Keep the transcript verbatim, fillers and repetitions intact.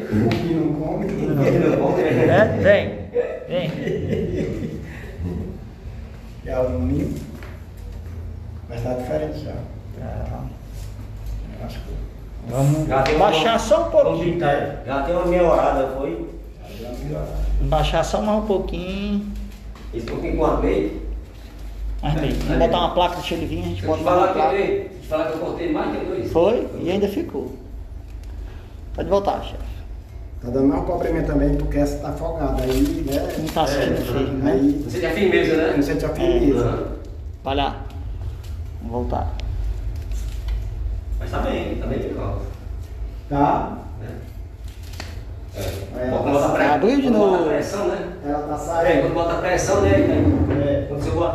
O que não come, não come. É, tem. Tem. É alumínio, mas está diferente já. Tá. Acho que... Vamos baixar uma... só um pouquinho. Já tem uma meia horada, foi? Já tem uma meia horada. Baixar só mais um pouquinho. Esse pouquinho com a meia. Mas bem, vamos botar uma placa de cheio de vinho, a gente bota uma placa. Deixa eu te falar que eu cortei mais de dois. Foi, e ainda ficou. Pode voltar, chefe. Tá dando mais um probleminha também, porque essa tá folgada aí, né? Não tá sendo firme, né? Não sente a firmeza, né? Não sente a firmeza. Vai lá. Vamos voltar. Mas tá bem, tá bem de calma. Tá? É. Abriu de novo. Ela tá saindo. Quando bota pressão, né? Quando você bota...